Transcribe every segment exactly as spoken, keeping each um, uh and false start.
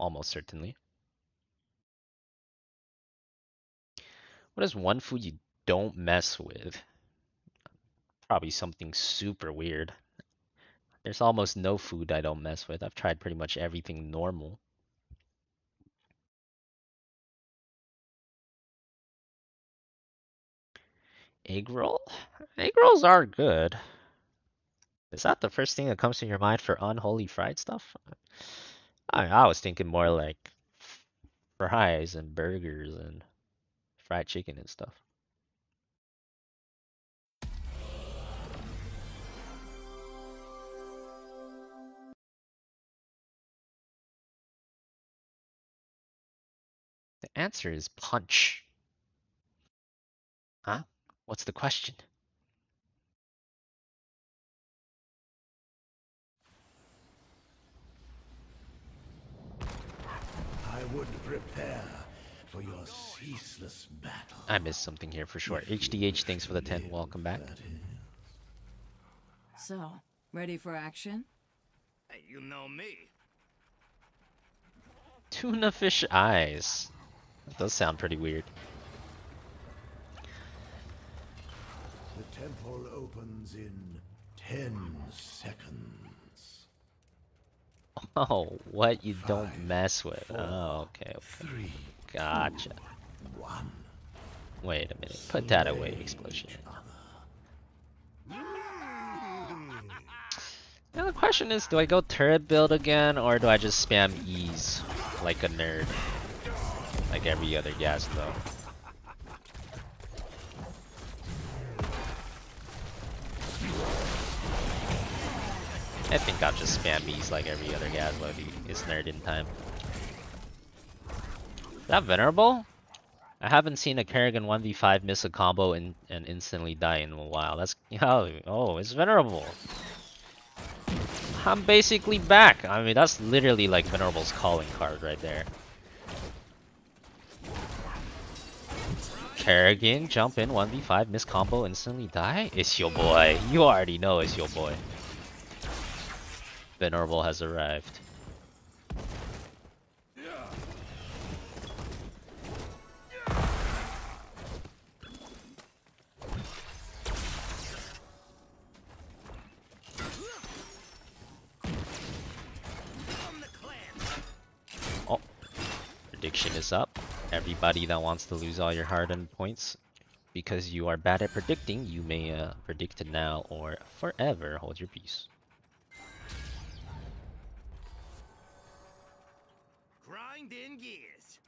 almost certainly. What is one food you don't mess with? Probably something super weird. There's almost no food I don't mess with. I've tried pretty much everything normal. Egg roll? Egg rolls are good. Is that the first thing that comes to your mind for unholy fried stuff? I, I was thinking more like fries and burgers and fried chicken and stuff. The answer is punch. Huh? What's the question? I would prepare for your ceaseless battle. I missed something here for sure. H D H, thanks for the ten. Welcome back. So, ready for action? You know me. Tuna fish eyes. That does sound pretty weird. The temple opens in ten seconds. Oh, what you Five, don't mess with. Four, oh, okay. okay. Three, gotcha. Two, one. Wait a minute. Put that away, explosion. Now the question is, do I go turret build again, or do I just spam E's like a nerd? Like every other gas though. I think I'll just spam B's like every other Gazlowe. It's nerd in time. Is that Venerable? I haven't seen a Kerrigan one v five miss a combo and, and instantly die in a while. That's oh, oh it's Venerable. I'm basically back. I mean, that's literally like Venerable's calling card right there. Kerrigan, jump in one v five, miss combo, instantly die. It's your boy. You already know it's your boy. Venerable has arrived. Oh, prediction is up. Everybody that wants to lose all your hard-earned points because you are bad at predicting, you may uh, predict it now or forever hold your peace. In gears.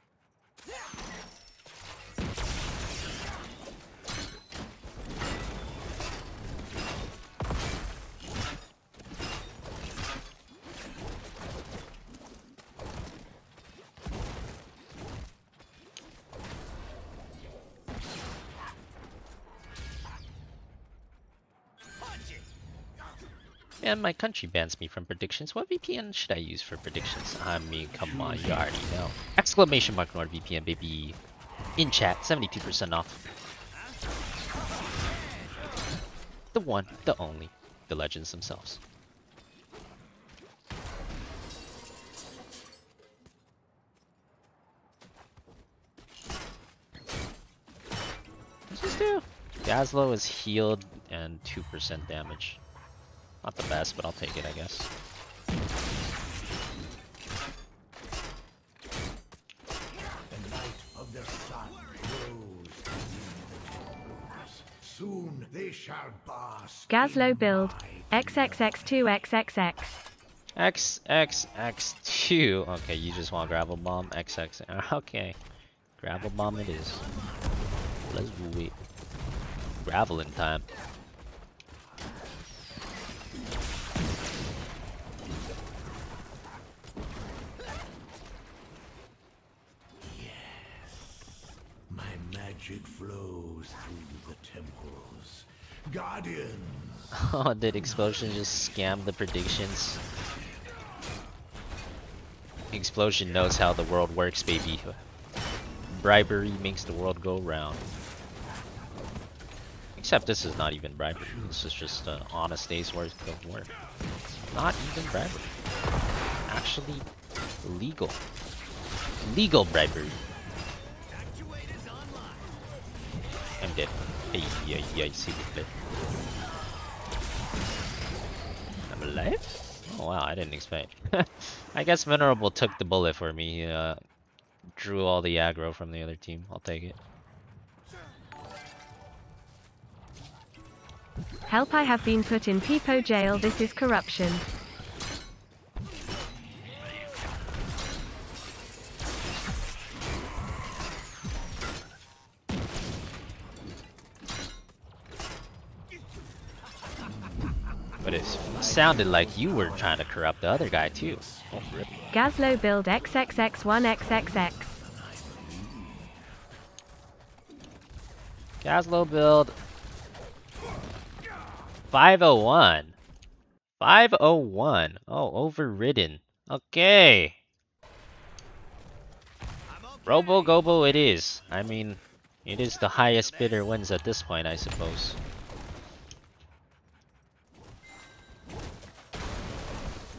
And my country bans me from predictions. What V P N should I use for predictions? I mean, come on, you already know. Exclamation mark NordVPN, baby. In chat, seventy-two percent off. The one, the only, the legends themselves. What's this do? Gazlowe is healed and two percent damage. Not the best, but I'll take it, I guess. The light of the sun grows soon they shall bask. Gazlowe build X X X two X X X. X X X two. Okay, you just want gravel bomb X X. Okay, gravel bomb it is. Let's do it. Gravel in time. Magic flows through the temples. Guardians. Oh, did Explosion just scam the predictions? Explosion knows how the world works, baby. Bribery makes the world go round. Except this is not even bribery. This is just an honest day's worth of work. Not even bribery. Actually, illegal. Legal bribery. I'm dead. Hey, yeah, yeah, I see the play. I'm alive? Oh wow, I didn't expect. I guess Venerable took the bullet for me. He uh, drew all the aggro from the other team. I'll take it. Help, I have been put in Peepo jail. This is corruption. But it sounded like you were trying to corrupt the other guy too. Oh, rip. Gazlowe build triple X one triple X. Gazlowe build five oh one. five oh one. Oh, overridden. Okay. RoboGobo it is. I mean, it is the highest bidder wins at this point, I suppose.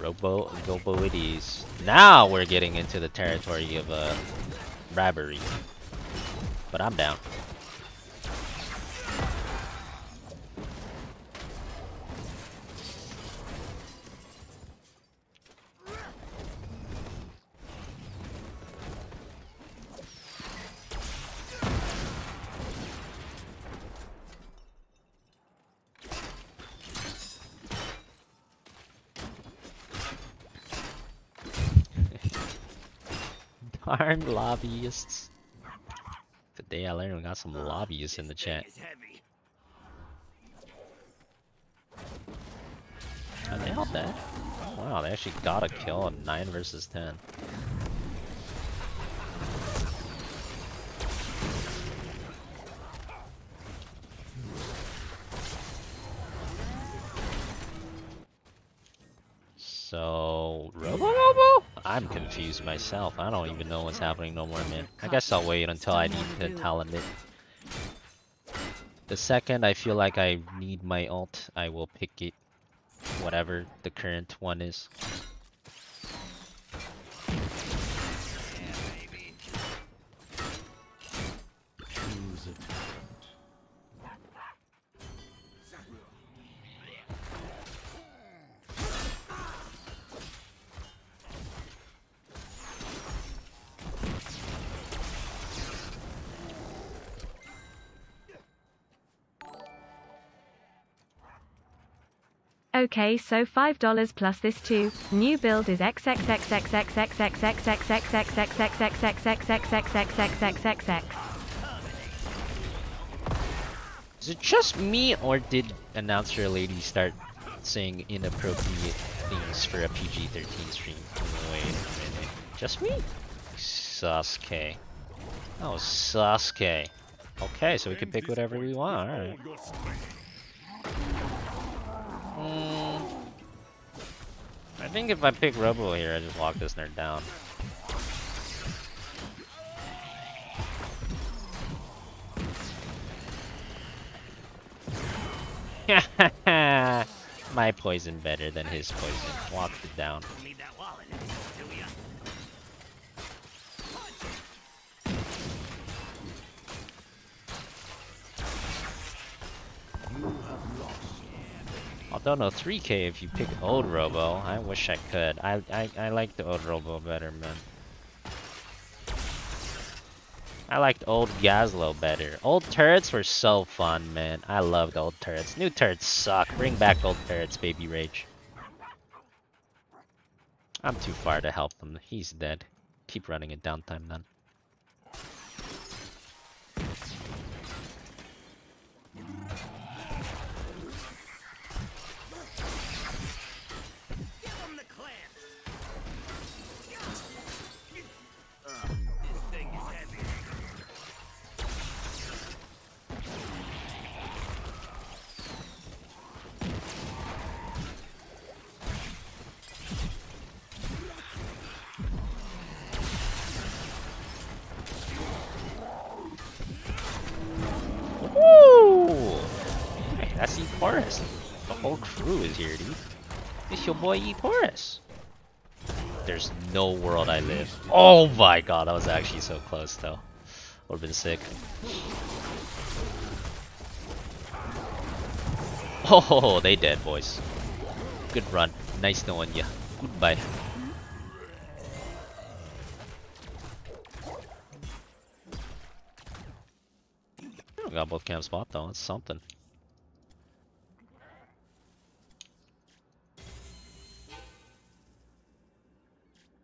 RoboGobo it is. Now we're getting into the territory of uh, bribery. But I'm down. Darn lobbyists. Today I learned we got some lobbyists in the chat. I nailed that. Wow, they actually got a kill on nine versus ten. So, RoboGobo? I'm confused myself. I don't even know what's happening no more, man. I guess I'll wait until I need to talent it. The second I feel like I need my ult, I will pick it. Whatever the current one is. Okay, so five dollars plus this too. New build is triple X. Is it just me or did announcer lady start saying inappropriate things for a P G thirteen stream? Wait a minute. Just me? Sasuke. Oh, Sasuke. Okay, so we can pick whatever we want. All right. Mm, I think if I pick Robo here, I just walk this nerd down. My poison better than his poison. Walk it down. Don't know three K if you pick old Robo. I wish I could. I I I like the old Robo better, man. I liked old Gazlowe better. Old turrets were so fun, man. I loved old turrets. New turrets suck. Bring back old turrets, baby rage. I'm too far to help him. He's dead. Keep running it downtime then. The whole crew is here, dude. It's your boy E Porus. There's no world I live. Oh my god, that was actually so close though. Would've been sick. Oh, they dead, boys. Good run. Nice knowing ya. Goodbye. I got both camps popped though, it's something.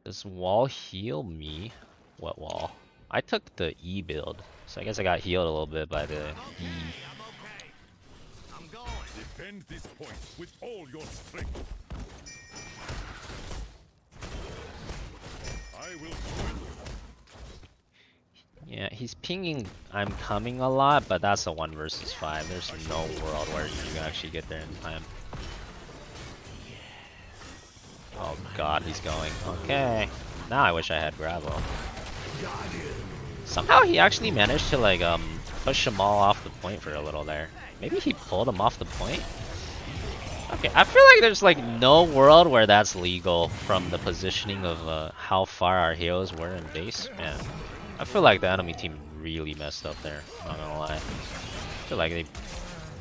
Does wall heal me? What wall? I took the E build, so I guess I got healed a little bit by the okay, E. I'm okay. I'm going. Defend this point with all your strength. I will join you. Yeah, he's pinging I'm coming a lot, but that's a one versus five. There's no world where you can actually get there in time. Oh god, he's going. Okay. Now I wish I had Gravel. Somehow he actually managed to like um push them all off the point for a little there. Maybe he pulled them off the point? Okay, I feel like there's like no world where that's legal from the positioning of uh, how far our heroes were in base. Man, I feel like the enemy team really messed up there, not gonna lie. I feel like they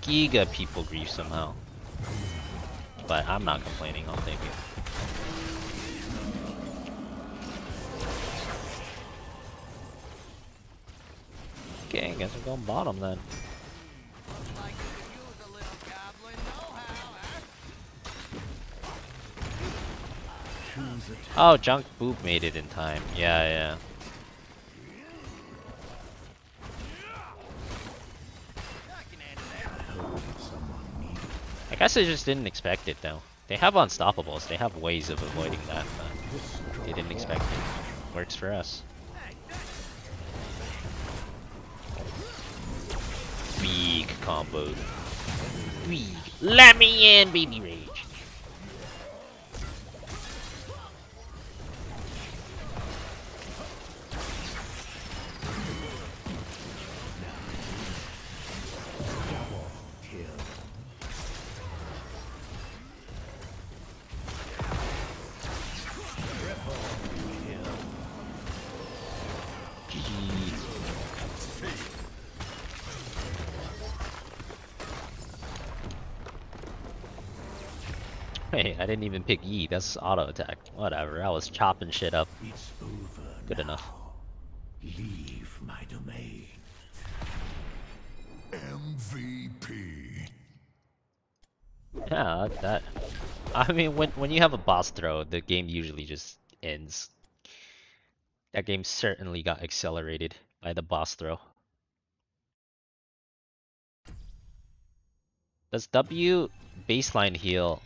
giga people grief somehow. But I'm not complaining, I'll take it. Okay, I guess we're going bottom then. Oh, Junk Boob made it in time. Yeah, yeah. I guess I just didn't expect it though. They have unstoppables. They have ways of avoiding that, but they didn't expect it. Works for us. Big combo. Big. Let me in, baby rage. Hey, I didn't even pick E, that's auto attack. Whatever, I was chopping shit up. It's over. Good now. Enough. Leave my domain. M V P. Yeah, that. I mean, when when you have a boss throw, the game usually just ends. That game certainly got accelerated by the boss throw. Does W baseline heal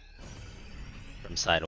from side?